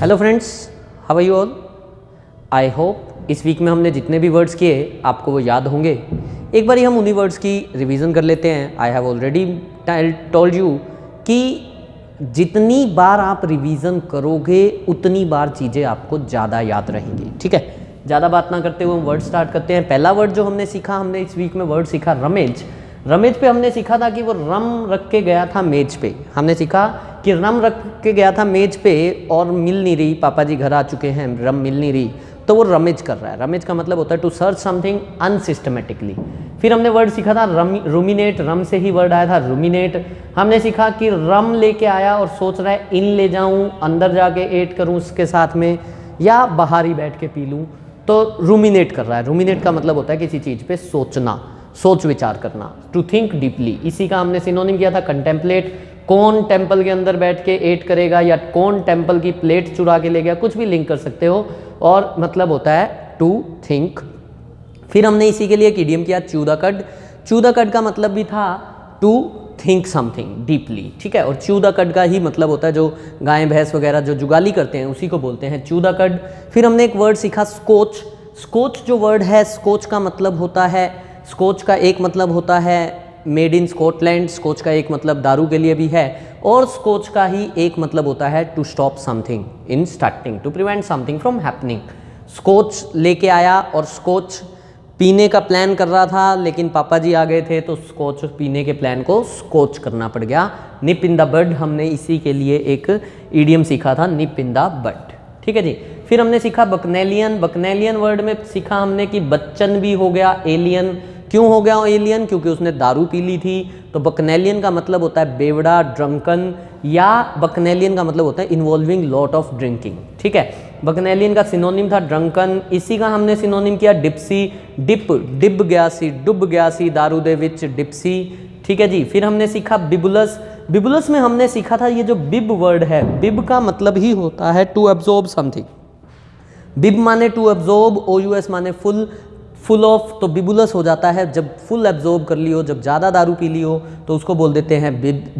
Hello friends, how are you all. I hope इस week में हमने जितने भी वर्ड्स किए आपको वो याद होंगे। एक बार ही हम उन्हीं वर्ड्स की रिवीजन कर लेते हैं। I have already told you कि जितनी बार आप रिवीजन करोगे उतनी बार चीज़ें आपको ज़्यादा याद रहेंगी। ठीक है, ज़्यादा बात ना करते हुए हम वर्ड स्टार्ट करते हैं। पहला वर्ड जो हमने सीखा, हमने इस वीक में वर्ड सीखा रमेज। रमेज पे हमने सीखा था कि वो रम रख के गया था मेज पे। हमने सीखा कि रम रख के गया था मेज पे और मिल नहीं रही, पापा जी घर आ चुके हैं, रम मिल नहीं रही, तो वो रमेज कर रहा है। रमेज का मतलब होता है टू सर्च समथिंग अनसिस्टमेटिकली। फिर हमने वर्ड सीखा था रूमिनेट, रम से ही वर्ड आया था रूमिनेट। हमने सीखा कि रम लेके आया और सोच रहा है इन ले जाऊँ, अंदर जाके एट करूँ उसके साथ में, या बाहर ही बैठ के पी लूँ, तो रूमिनेट कर रहा है। रूमिनेट का मतलब होता है किसी चीज़ पर सोचना, सोच विचार करना, टू थिंक डीपली। इसी का हमने सिनोनिम किया था कंटेम्पलेट। कौन टेम्पल के अंदर बैठ के एट करेगा या कौन टेम्पल की प्लेट चुरा के ले गया, कुछ भी लिंक कर सकते हो, और मतलब होता है टू थिंक। फिर हमने इसी के लिए एक इडियम किया चूदाकड। चूदाकड का मतलब भी था टू थिंक समथिंग डीपली। ठीक है, और चूदाकड का ही मतलब होता है जो गाय भैंस वगैरह जो जुगाली करते हैं उसी को बोलते हैं चूदाकड। फिर हमने एक वर्ड सीखा स्कोच। स्कोच जो वर्ड है, स्कोच का मतलब होता है, स्कॉच का एक मतलब होता है मेड इन स्कॉटलैंड, स्कॉच का एक मतलब दारू के लिए भी है, और स्कॉच का ही एक मतलब होता है to stop something in starting, to prevent something from happening. Scotch लेके आया और स्कॉच पीने का प्लान कर रहा था, लेकिन पापा जी आ गए थे, तो स्कॉच पीने के प्लान को स्कॉच करना पड़ गया। निप इन द बड, हमने इसी के लिए एक इडियम सीखा था, निप इन द बड। ठीक है जी। फिर हमने सीखा बकनेलियन। बकनेलियन वर्ड में सीखा हमने कि बच्चन भी हो गया एलियन। क्यों हो गया एलियन? क्योंकि उसने दारू पी ली थी। तो बकनेलियन का मतलब होता है बेवड़ा, ड्रंकन, या बकनेलियन का मतलब होता है इन्वॉल्विंग लॉट ऑफ ड्रिंकिंग। ठीक है, बकनेलियन का सिनोनिम था ड्रंकन। इसी का हमने सिनोनिम किया डिप्सी। डिप, डिब गया सी, डुब गया सी, दारू दे विच डिप्सी। ठीक है जी। फिर हमने सीखा बिबुलस। बिबुलस में हमने सीखा था ये जो बिब वर्ड है, बिब का मतलब ही होता है टू एब्जॉर्ब समथिंग। बिब माने टू एब्जॉर्ब, ओयूएस माने फुल, फुल ऑफ। तो बिबुलस हो जाता है जब फुल एब्जॉर्ब कर ली हो, जब ज़्यादा दारू पी ली हो, तो उसको बोल देते हैं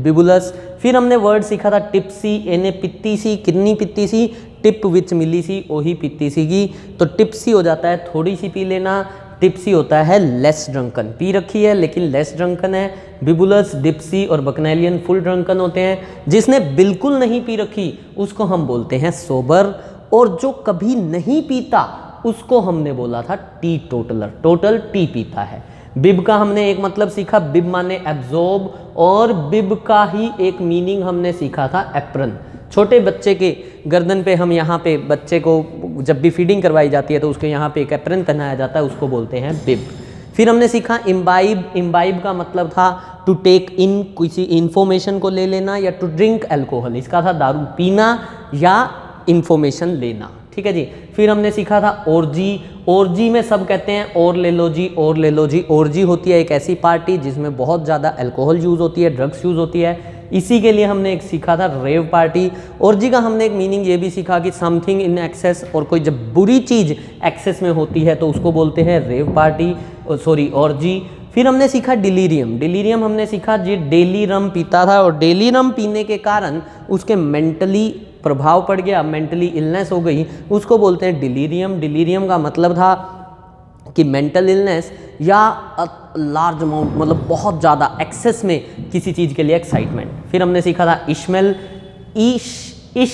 बिबुलस। फिर हमने वर्ड सीखा था टिप्सी। एने पित्ती सी, किन्नी पित्ती सी, टिप विच मिली सी, ओही पित्ती सी की। तो टिप्सी हो जाता है थोड़ी सी पी लेना, टिप्सी होता है लेस ड्रंकन, पी रखी है लेकिन लेस ड्रंकन है। बिबुलस, डिप्सी और बकनेलियन फुल ड्रंकन होते हैं। जिसने बिल्कुल नहीं पी रखी उसको हम बोलते हैं सोबर, और जो कभी नहीं पीता उसको हमने बोला था टी टोटलर, टोटल टी पीता है। बिब का हमने एक मतलब सीखा, बिब माने एब्जॉर्ब, और बिब का ही एक मीनिंग हमने सीखा था एप्रन। छोटे बच्चे के गर्दन पे हम यहाँ पे बच्चे को जब भी फीडिंग करवाई जाती है तो उसके यहाँ पे एक एप्रन पहनाया जाता है, उसको बोलते हैं बिब। फिर हमने सीखा इम्बाइब। इम्बाइब का मतलब था टू टेक इन, किसी इन्फॉर्मेशन को ले लेना, या टू ड्रिंक एल्कोहल, इसका था दारू पीना या इन्फॉर्मेशन लेना। ठीक है जी। फिर हमने सीखा था ओरजी। ओरजी में सब कहते हैं और ले लो जी, और ले लो जी। ओरजी होती है एक ऐसी पार्टी जिसमें बहुत ज़्यादा अल्कोहल यूज़ होती है, ड्रग्स यूज़ होती है। इसी के लिए हमने एक सीखा था रेव पार्टी। ओरजी का हमने एक मीनिंग ये भी सीखा कि समथिंग इन एक्सेस, और कोई जब बुरी चीज़ एक्सेस में होती है तो उसको बोलते हैं रेव पार्टी, सॉरी ओरजी। फिर हमने सीखा डिलीरियम। डिलीरियम हमने सीखा जी डेली रम पीता था, और डेली रम पीने के कारण उसके मेंटली प्रभाव पड़ गया, मेंटली इलनेस हो गई, उसको बोलते हैं डिलीरियम। डिलीरियम का मतलब था कि मेंटल इलनेस या लार्ज अमाउंट, मतलब बहुत ज़्यादा एक्सेस में किसी चीज़ के लिए एक्साइटमेंट। फिर हमने सीखा था इश्मेल। ईश, इश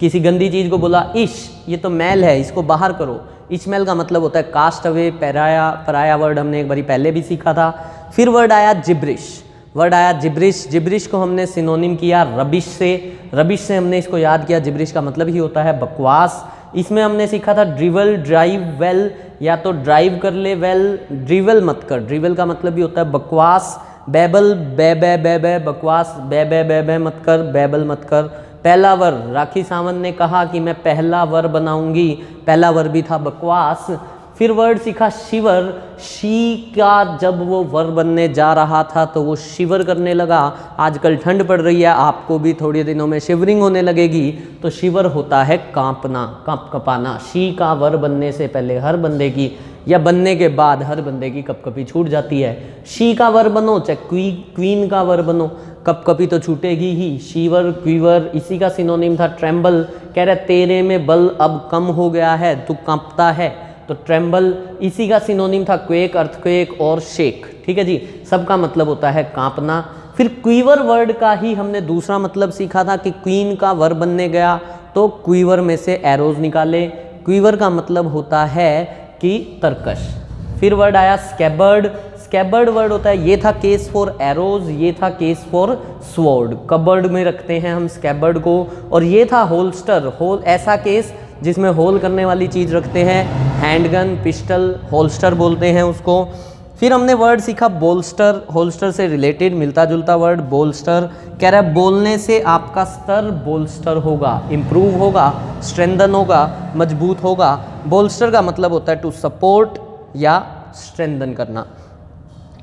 किसी गंदी चीज़ को बोला इश, ये तो मैल है, इसको बाहर करो। इश्मेल का मतलब होता है कास्ट अवे, पराया वर्ड हमने एक बारी पहले भी सीखा था। फिर वर्ड आया जिब्रिश। वर्ड आया जिब्रिश। जिब्रिश को हमने सिनोनिम किया रबिश से। रबिश से हमने इसको याद किया, जिब्रिश का मतलब ही होता है बकवास। इसमें हमने सीखा था ड्रिवल, ड्राइव वेल, या तो ड्राइव कर ले वेल, ड्रिवल मत कर। ड्रिवल का मतलब भी होता है बकवास। बैबल, बै बै बै बै, बकवास, बै बै बै बै मत कर, बैबल मत कर। पहला वर, राखी सावंत ने कहा कि मैं पहला वर बनाऊंगी, पहला वर भी था बकवास। फिर वर्ड सीखा शिवर। शी का जब वो वर बनने जा रहा था तो वो शिवर करने लगा। आजकल ठंड पड़ रही है, आपको भी थोड़े दिनों में शिवरिंग होने लगेगी, तो शिवर होता है कांपना, कपाना। शी का वर बनने से पहले हर बंदे की, या बनने के बाद हर बंदे की कपकपी छूट जाती है। शी का वर बनो चाहे क्वीन का वर बनो, कपकपी तो छूटेगी ही। शीवर क्वीवर इसी का सिनोनिम था ट्रेम्बल। कह रहा है तेरे में बल अब कम हो गया है, तू कांपता है। तो ट्रेम्बल इसी का सिनोनिम था क्वेक, अर्थक्वेक और शेक। ठीक है जी, सबका मतलब होता है कांपना। फिर क्वीवर वर्ड का ही हमने दूसरा मतलब सीखा था कि क्वीन का वर बनने गया तो क्वीवर में से एरोज निकाले। क्वीवर का मतलब होता है कि तरकश। फिर वर्ड आया स्कैबर्ड। स्कैबर्ड वर्ड होता है, ये था केस फॉर एरोज, ये था केस फॉर स्वॉर्ड। कबर्ड में रखते हैं हम स्कैबर्ड को। और ये था होल्स्टर, होल ऐसा केस जिसमें होल करने वाली चीज़ रखते हैं, हैंडगन, पिस्टल, होल्स्टर बोलते हैं उसको। फिर हमने वर्ड सीखा बोल्स्टर, होल्स्टर से रिलेटेड मिलता जुलता वर्ड बोल्स्टर। कह रहा है बोलने से आपका स्तर बोल्स्टर होगा, इम्प्रूव होगा, स्ट्रेंथन होगा, मजबूत होगा। बोल्स्टर का मतलब होता है टू सपोर्ट या स्ट्रेंथन करना।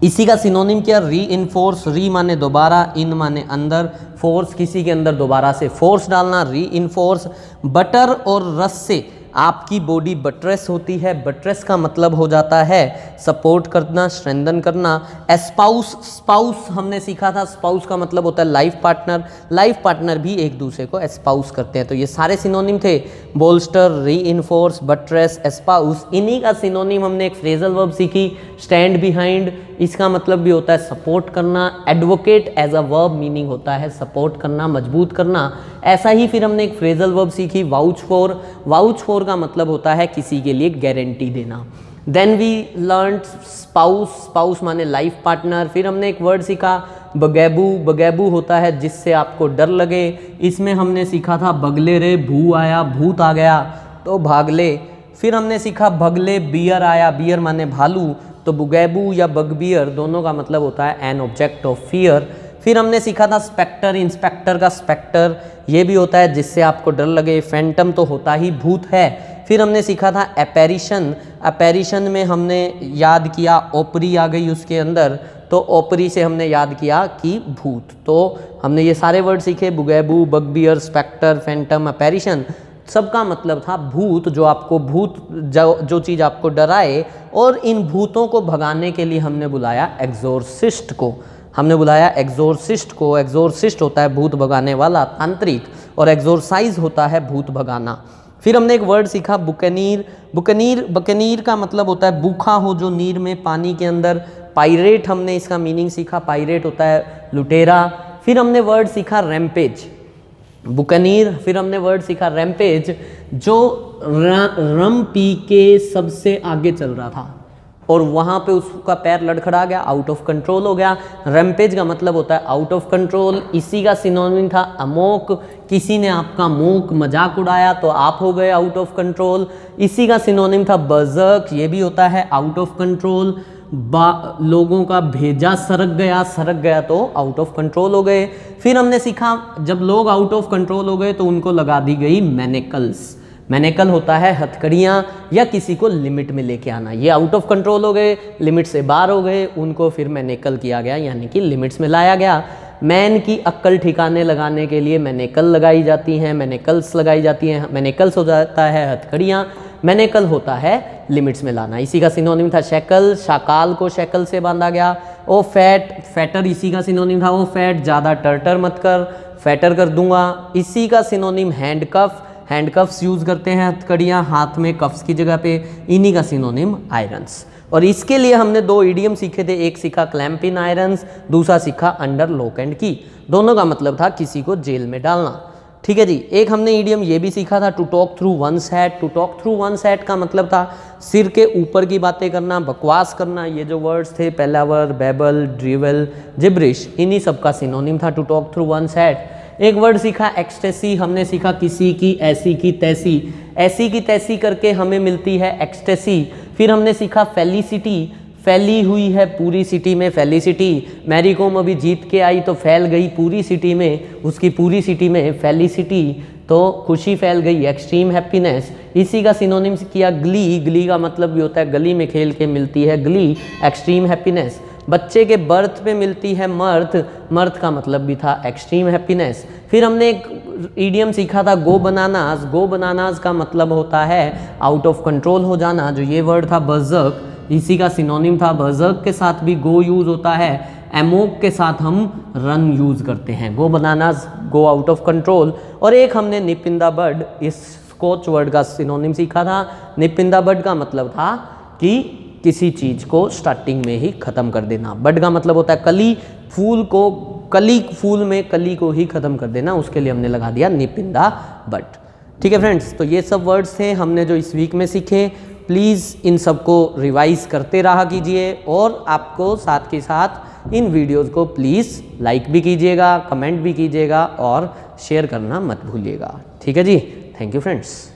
इसी का सिनोनिम क्या, रीइन्फोर्स। री माने दोबारा, इन माने अंदर, फोर्स किसी के अंदर दोबारा से फोर्स डालना, रीइन्फोर्स। बटर और रस से आपकी बॉडी बट्रेस होती है। बट्रेस का मतलब हो जाता है सपोर्ट करना, स्ट्रेंथन करना। एस्पाउस, स्पाउस हमने सीखा था, स्पाउस का मतलब होता है लाइफ पार्टनर। लाइफ पार्टनर भी एक दूसरे को एस्पाउस करते हैं। तो ये सारे सिनोनिम थे, बोल्स्टर, रीइन्फोर्स, बट्रेस, एस्पाउस। इन्हीं का सिनोनिम हमने एक फ्रेजल वर्ब सीखी, स्टैंड बिहाइंड। इसका मतलब भी होता है सपोर्ट करना। Advocate as a verb meaning होता है सपोर्ट करना, मजबूत करना। ऐसा ही फिर हमने एक फ्रेजल वर्ब सीखी, वाउच फॉर। वाउच फॉर का मतलब होता है किसी के लिए गारंटी देना। Then we learned spouse, spouse माने लाइफ पार्टनर। फिर हमने एक वर्ड सीखा बगैबू। बगैबू होता है जिससे आपको डर लगे। इसमें हमने सीखा था बगले रे, भू आया, भूत आ गया तो भाग ले। फिर हमने सीखा भगले, बियर आया, बियर माने भालू। तो बुगैबू या बगबियर दोनों का मतलब होता है एन ऑब्जेक्ट ऑफ फियर। फिर हमने सीखा था स्पेक्टर, इंस्पेक्टर का स्पेक्टर, ये भी होता है जिससे आपको डर लगे। फैंटम तो होता ही भूत है। फिर हमने सीखा था अपैरिशन। अपैरिशन में हमने याद किया ओपरी आ गई उसके अंदर, तो ओपरी से हमने याद किया कि भूत। तो हमने ये सारे वर्ड सीखे, बुगैबू, बगबियर, स्पेक्टर, फैंटम, अपैरिशन। सबका मतलब था भूत, जो आपको भूत, जो चीज़ आपको डराए। और इन भूतों को भगाने के लिए हमने बुलाया एग्जोर्सिस्ट को। हमने बुलाया एग्जोर्सिस्ट को। एग्जोर्सिस्ट होता है भूत भगाने वाला, तांत्रिक, और एग्जोरसाइज होता है भूत भगाना। फिर हमने एक वर्ड सीखा बुकनीर। बुकनीर, बुकनीर का मतलब होता है भूखा हो जो नीर में, पानी के अंदर। पायरेट हमने इसका मीनिंग सीखा, पायरेट होता है लुटेरा। फिर हमने वर्ड सीखा रैम्पेज, बुकनीर। फिर हमने वर्ड सीखा रैम्पेज, जो रम पी के सबसे आगे चल रहा था और वहाँ पे उसका पैर लड़खड़ा गया, आउट ऑफ कंट्रोल हो गया। रैम्पेज का मतलब होता है आउट ऑफ कंट्रोल। इसी का सिनोनिम था अमोक। किसी ने आपका मोक, मजाक उड़ाया तो आप हो गए आउट ऑफ कंट्रोल। इसी का सिनोनिम था बर्जर्क, ये भी होता है आउट ऑफ कंट्रोल। लोगों का भेजा सरक गया, सरक गया तो आउट ऑफ कंट्रोल हो गए। फिर हमने सीखा जब लोग आउट ऑफ कंट्रोल हो गए तो उनको लगा दी गई मैनिकल्स। मैनिकल होता है हथकड़ियाँ या किसी को लिमिट में लेके आना। ये आउट ऑफ कंट्रोल हो गए, लिमिट से बाहर हो गए, उनको फिर मैनिकल किया गया, यानी कि लिमिट्स में लाया गया। मैन की अक्ल ठिकाने लगाने के लिए मैनिकल लगाई जाती हैं, मैनिकल्स लगाई जाती हैं। मैनिकल्स हो जाता है हथकड़ियाँ, मैनिकल होता है लिमिट्स में लाना। इसी का सिनोनिम था शैकल। शाकाल को शैकल से बांधा गया। ओ फैट, फैटर इसी का सिनोनिम था। ओ फैट, ज़्यादा टर्टर मत कर, फैटर कर दूंगा। इसी का सिनोनिम हैंडकफ। हैंडकफ्स यूज़ करते हैं हथकड़ियाँ, हाथ में कफ्स की जगह पे। इन्हीं का सिनोनिम आयरन्स। और इसके लिए हमने दो इडियम सीखे थे, एक सीखा क्लैम्प इन आयरन्स, दूसरा सीखा अंडर लॉक एंड की। दोनों का मतलब था किसी को जेल में डालना। ठीक है जी, एक हमने इडियम ये भी सीखा था, to talk through one's head. To talk through one's head का मतलब था सिर के ऊपर की बातें करना, बकवास करना। ये जो वर्ड्स थे पैलावर, बैबल, ड्रिवल, जिब्रिश, इन्हीं सब का सिनोनिम था to talk through one's head. एक वर्ड सीखा एक्सटेसी। हमने सीखा किसी की ऐसी की तैसी, ऐसी की तैसी करके हमें मिलती है एक्सटेसी। फिर हमने सीखा फेलिसिटी। फैली हुई है पूरी सिटी में फेलिसिटी। मैरी कॉम अभी जीत के आई तो फैल गई पूरी सिटी में, उसकी पूरी सिटी में फेलिसिटी, तो खुशी फैल गई, एक्सट्रीम हैप्पीनेस। इसी का सिनोनिम किया ग्ली। ग्ली का मतलब भी होता है गली में खेल के मिलती है ग्ली, एक्सट्रीम हैप्पीनेस। बच्चे के बर्थ पे मिलती है मर्थ। मर्थ का मतलब भी था एक्सट्रीम हैप्पीनेस। फिर हमने एक इडियम सीखा था गो बनानास। गो बनानास का मतलब होता है आउट ऑफ कंट्रोल हो जाना, जो ये वर्ड था बर्जर्क। इसी का सिनोनिम था बर्जर्क के साथ भी गो यूज़ होता है। एमोक के साथ हम रन यूज़ करते हैं, go bananas go out of control. और एक हमने निप इन द बड, इस स्कॉच वर्ड का सिनोनिम सीखा था। निप इन द बड का मतलब था कि किसी चीज़ को स्टार्टिंग में ही ख़त्म कर देना। बड का मतलब होता है कली, फूल को कली, फूल में कली को ही ख़त्म कर देना, उसके लिए हमने लगा दिया निप इन द बड। ठीक है फ्रेंड्स, तो ये सब वर्ड्स थे हमने जो इस वीक में सीखे। प्लीज़ इन सबको रिवाइज़ करते रहा कीजिए और आपको साथ के साथ इन वीडियोस को प्लीज़ लाइक भी कीजिएगा, कमेंट भी कीजिएगा और शेयर करना मत भूलिएगा। ठीक है जी, थैंक यू फ्रेंड्स।